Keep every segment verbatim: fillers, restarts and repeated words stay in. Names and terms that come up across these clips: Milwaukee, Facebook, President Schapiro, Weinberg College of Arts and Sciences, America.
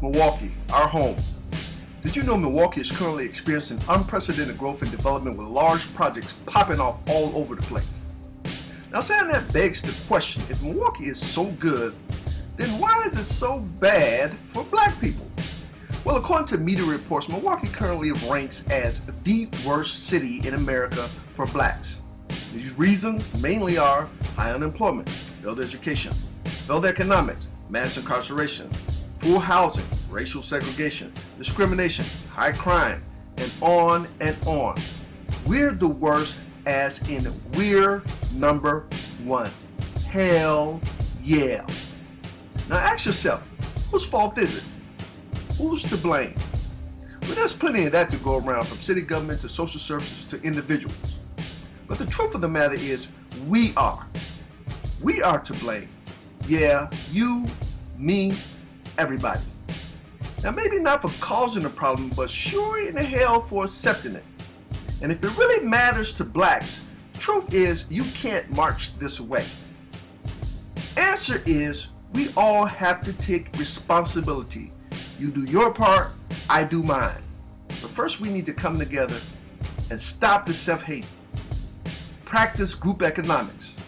Milwaukee, our home. Did you know Milwaukee is currently experiencing unprecedented growth and development with large projects popping off all over the place? Now, saying that begs the question, if Milwaukee is so good, then why is it so bad for black people? Well, according to media reports, Milwaukee currently ranks as the worst city in America for blacks. These reasons mainly are high unemployment, failed education, failed economics, mass incarceration, poor housing, racial segregation, discrimination, high crime, and on and on. We're the worst, as in we're number one. Hell yeah. Now ask yourself, whose fault is it? Who's to blame? Well, there's plenty of that to go around, from city government to social services to individuals. But the truth of the matter is, we are. We are to blame. Yeah, you, me, everybody. Now, maybe not for causing the problem, but sure in the hell for accepting it. And if it really matters to blacks, the truth is you can't march this way. Answer is we all have to take responsibility. You do your part, I do mine. But first we need to come together and stop the self-hate. Practice group economics.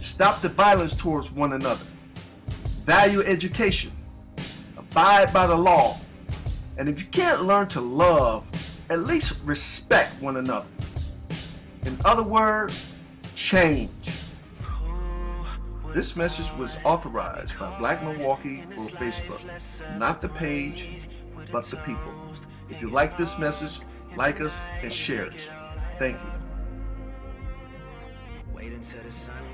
Stop the violence towards one another. Value education. Abide by the law. And if you can't learn to love, at least respect one another. In other words, change. This message was authorized by Black Milwaukee for Facebook. Not the page, but the people. If you like this message, like us and share us. Thank you.